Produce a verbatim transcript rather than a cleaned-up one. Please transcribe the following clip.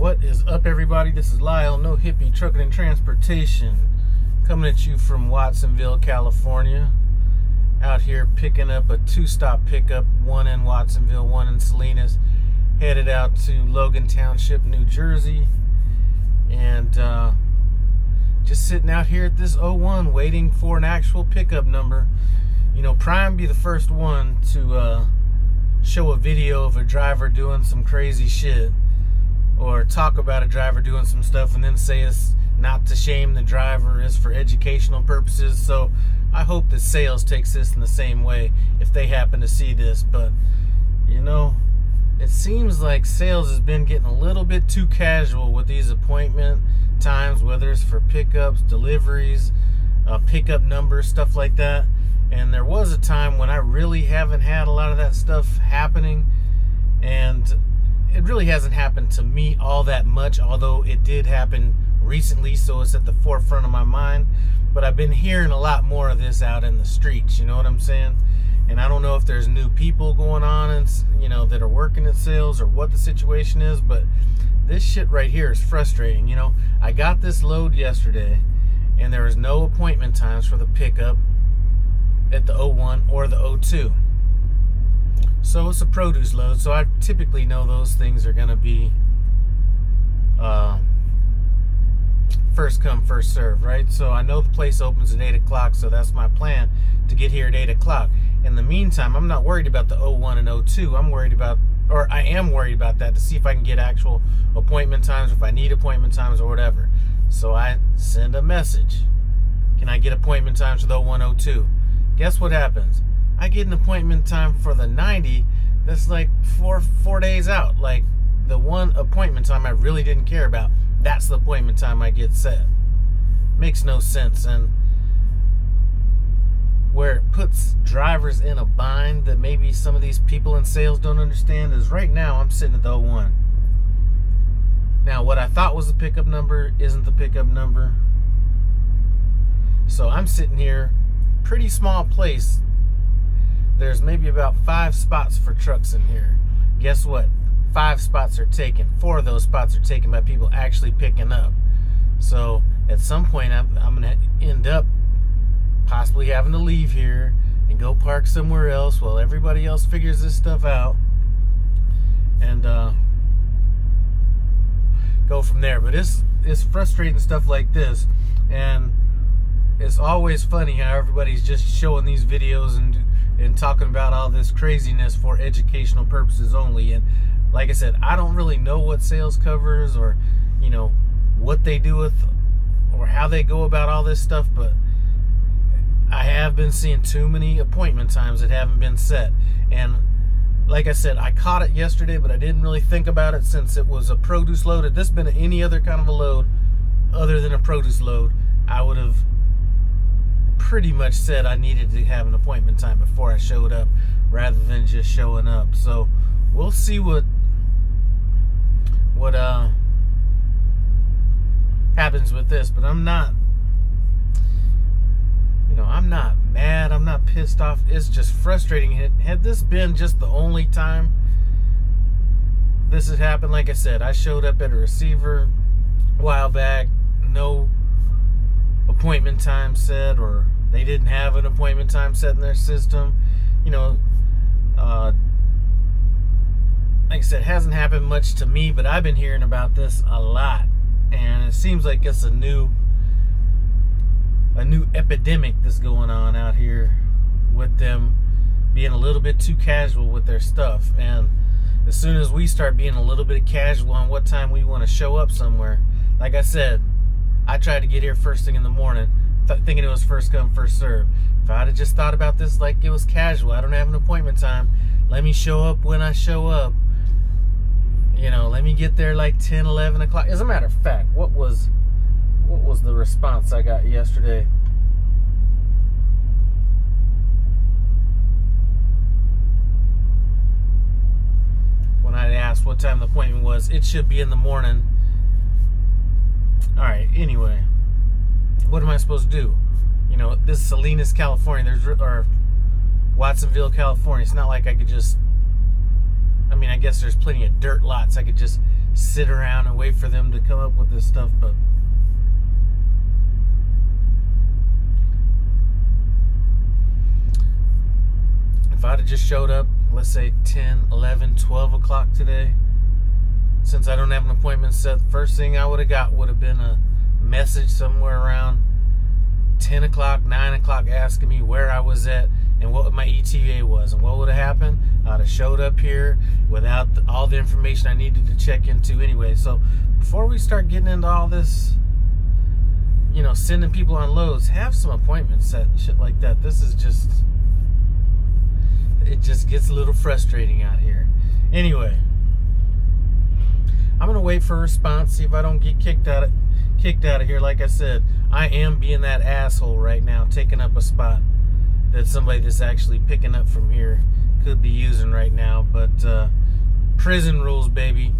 What is up, everybody? This is Lyle, No Hippie Trucking and Transportation, coming at you from Watsonville, California. Out here picking up a two-stop pickup, one in Watsonville, one in Salinas, headed out to Logan Township, New Jersey, and uh, just sitting out here at this oh one waiting for an actual pickup number. You know, Prime be the first one to uh, show a video of a driver doing some crazy shit, or talk about a driver doing some stuff and then say it's not to shame the driver, it's for educational purposes. So I hope that sales takes this in the same way if they happen to see this. But, you know, it seems like sales has been getting a little bit too casual with these appointment times, whether it's for pickups, deliveries, uh, pickup numbers, stuff like that. And there was a time when I really haven't had a lot of that stuff happening, and it really hasn't happened to me all that much, although it did happen recently, so it's at the forefront of my mind. But I've been hearing a lot more of this out in the streets, you know what I'm saying? And I don't know if there's new people going on and, you know, that are working at sales or what the situation is, but this shit right here is frustrating. You know, I got this load yesterday and there was no appointment times for the pickup at the oh one or the oh two. So it's a produce load, so I typically know those things are going to be uh, first come, first serve, right? So I know the place opens at eight o'clock, so that's my plan, to get here at eight o'clock. In the meantime, I'm not worried about the oh one and oh two. I'm worried about, or I am worried about that, to see if I can get actual appointment times, if I need appointment times or whatever. So I send a message. Can I get appointment times for the oh one, oh two? Guess what happens? I get an appointment time for the ninety that's like four four days out. Like, the one appointment time I really didn't care about, that's the appointment time I get set. Makes no sense. And where it puts drivers in a bind that maybe some of these people in sales don't understand is right now I'm sitting at the oh one. Now, what I thought was the pickup number isn't the pickup number. So I'm sitting here, pretty small place. There's maybe about five spots for trucks in here. Guess what? Five spots are taken. Four of those spots are taken by people actually picking up. So at some point, I'm, I'm going to end up possibly having to leave here and go park somewhere else while everybody else figures this stuff out, and uh, go from there. But it's, it's frustrating stuff like this. And it's always funny how everybody's just showing these videos and and talking about all this craziness for educational purposes only. And like I said, I don't really know what sales covers, or, you know, what they do with or how they go about all this stuff, but I have been seeing too many appointment times that haven't been set. And like I said, I caught it yesterday, but I didn't really think about it since it was a produce load. Had this been any other kind of a load other than a produce load, I would have pretty much said I needed to have an appointment time before I showed up, rather than just showing up. So we'll see what what uh, happens with this. But I'm not, you know, I'm not mad. I'm not pissed off. It's just frustrating. Had, had this been just the only time this had happened, like I said, I showed up at a receiver a while back. No appointment time set, or they didn't have an appointment time set in their system. You know, uh, like I said, it hasn't happened much to me, but I've been hearing about this a lot, and it seems like it's a new a new epidemic that's going on out here with them being a little bit too casual with their stuff. And as soon as we start being a little bit casual on what time we want to show up somewhere, like I said, I tried to get here first thing in the morning, th thinking it was first come, first serve. If I'd have just thought about this like it was casual, I don't have an appointment time, let me show up when I show up, you know, let me get there like ten, eleven o'clock. As a matter of fact, what was what was the response I got yesterday? When I asked what time the appointment was, it should be in the morning. Alright, anyway, what am I supposed to do? You know, this is Salinas, California. There's, or Watsonville, California. It's not like I could just, I mean, I guess there's plenty of dirt lots I could just sit around and wait for them to come up with this stuff, but if I'd have just showed up, let's say ten, eleven, twelve o'clock today, since I don't have an appointment set, first thing I would have got would have been a message somewhere around ten o'clock, nine o'clock, asking me where I was at and what my E T A was. And what would have happened? I would have showed up here without the, all the information I needed to check into anyway. So before we start getting into all this, you know, sending people on loads, have some appointments set and shit like that. This is just, it just gets a little frustrating out here. Anyway, I'm going to wait for a response, see if I don't get kicked out of, kicked out of here. Like I said, I am being that asshole right now, taking up a spot that somebody that's actually picking up from here could be using right now. But uh, prison rules, baby.